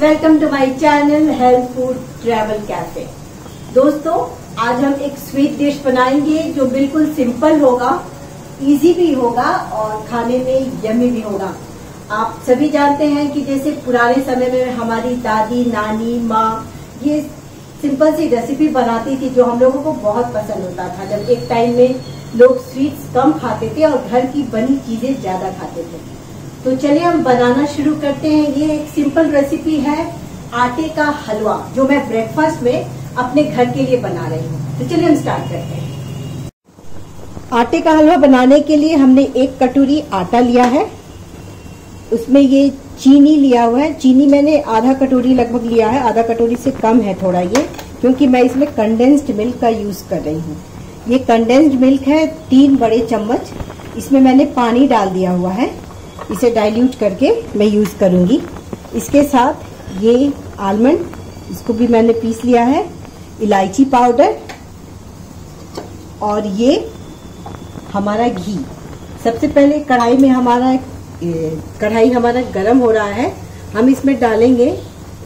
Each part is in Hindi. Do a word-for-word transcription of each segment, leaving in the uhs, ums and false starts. Welcome to my channel health food travel cafe. दोस्तों आज हम एक स्वीट डिश बनाएंगे जो बिल्कुल सिंपल होगा, इजी भी होगा और खाने में यम्मी भी होगा। आप सभी जानते हैं कि जैसे पुराने समय में हमारी दादी नानी माँ ये सिंपल सी रेसिपी बनाती थी जो हम लोगों को बहुत पसंद होता था। जब एक टाइम में लोग स्वीट्स कम खाते थे और घर की बनी चीजें ज्यादा खाते थे। तो चलिए हम बनाना शुरू करते हैं। ये एक सिंपल रेसिपी है आटे का हलवा जो मैं ब्रेकफास्ट में अपने घर के लिए बना रही हूँ। तो चलिए हम स्टार्ट करते हैं। आटे का हलवा बनाने के लिए हमने एक कटोरी आटा लिया है, उसमें ये चीनी लिया हुआ है। चीनी मैंने आधा कटोरी लगभग लिया है, आधा कटोरी से कम है थोड़ा ये, क्योंकि मैं इसमें कंडेंस्ड मिल्क का यूज कर रही हूँ। ये कंडेंस्ड मिल्क है तीन बड़े चम्मच। इसमें मैंने पानी डाल दिया हुआ है, इसे डाइल्यूट करके मैं यूज करूंगी। इसके साथ ये आलमंड, इसको भी मैंने पीस लिया है, इलायची पाउडर और ये हमारा घी। सबसे पहले कढ़ाई में हमारा कढ़ाई हमारा गरम हो रहा है, हम इसमें डालेंगे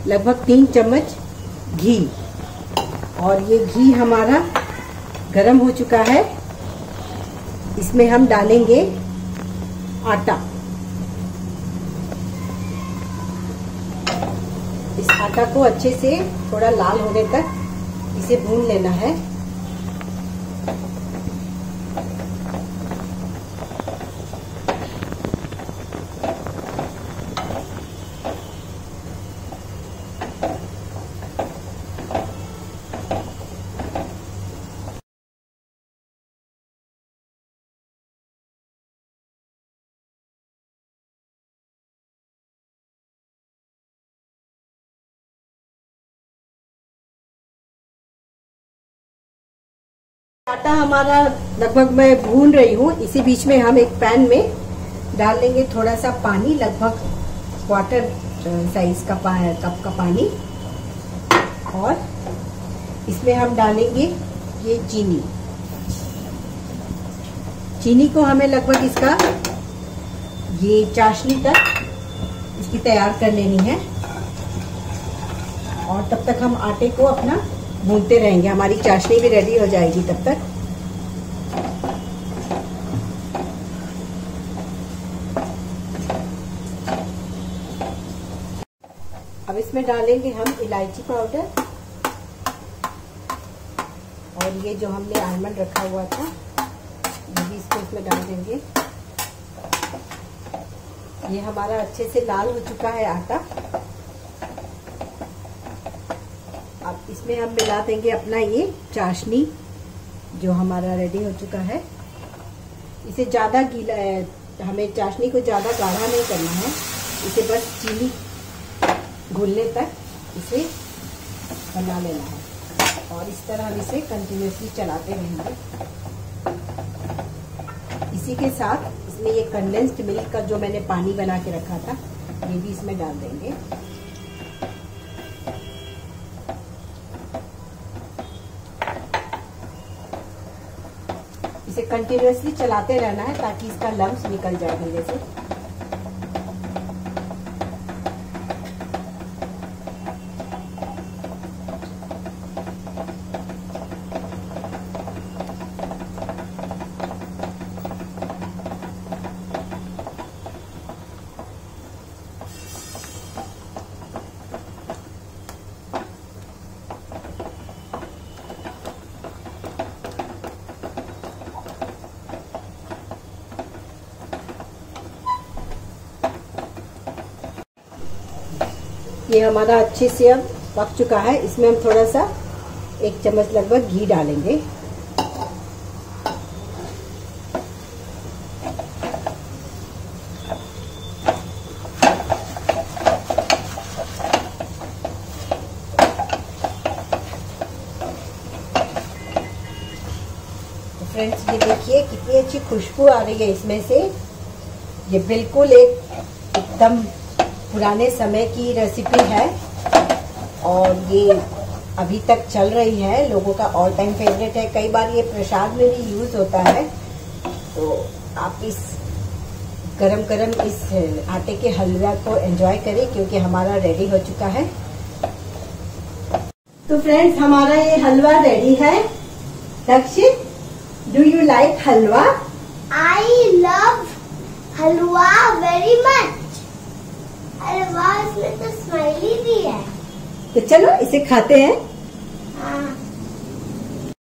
लगभग तीन चम्मच घी। और ये घी हमारा गरम हो चुका है, इसमें हम डालेंगे आटा। इस आटा को अच्छे से थोड़ा लाल होने तक इसे भून लेना है। आटा हमारा लगभग मैं भून रही हूँ, इसी बीच में हम एक पैन में डाल लेंगे थोड़ा सा पानी, लगभग क्वार्टर साइज का कप का पानी। और इसमें हम डालेंगे ये चीनी। चीनी को हमें लगभग इसका ये चाशनी तक इसकी तैयार कर लेनी है। और तब तक हम आटे को अपना भूनते रहेंगे, हमारी चाशनी भी रेडी हो जाएगी तब तक। अब इसमें डालेंगे हम इलायची पाउडर और ये जो हमने आलमंड रखा हुआ था ये भी इसको इसमें डाल देंगे। ये हमारा अच्छे से लाल हो चुका है आटा। अब इसमें हम मिला देंगे अपना ये चाशनी जो हमारा रेडी हो चुका है। इसे ज़्यादा गीला, हमें चाशनी को ज़्यादा गाढ़ा नहीं करना है, इसे बस चीनी घुलने तक इसे बना लेना है। और इस तरह हम इसे कंटिन्यूसली चलाते रहेंगे। इसी के साथ इसमें ये कंडेंस्ड मिल्क का जो मैंने पानी बना के रखा था ये भी इसमें डाल देंगे। इसे कंटिन्यूअसली चलाते रहना है ताकि इसका लम्स निकल जाए गले से। ये हमारा अच्छे से अब पक चुका है, इसमें हम थोड़ा सा एक चम्मच लगभग घी डालेंगे। तो फ्रेंड्स ये देखिए कितनी अच्छी खुशबू आ रही है इसमें से। ये बिल्कुल एक एकदम पुराने समय की रेसिपी है और ये अभी तक चल रही है, लोगों का ऑल टाइम फेवरेट है। कई बार ये प्रसाद में भी यूज होता है। तो आप इस गरम गरम इस आटे के हलवा को एंजॉय करें क्योंकि हमारा रेडी हो चुका है। तो फ्रेंड्स, हमारा ये हलवा रेडी है। Dakshit, do you like halwa? I love halwa very much. हलवा इसमें तो स्माइली भी है। तो चलो इसे खाते हैं।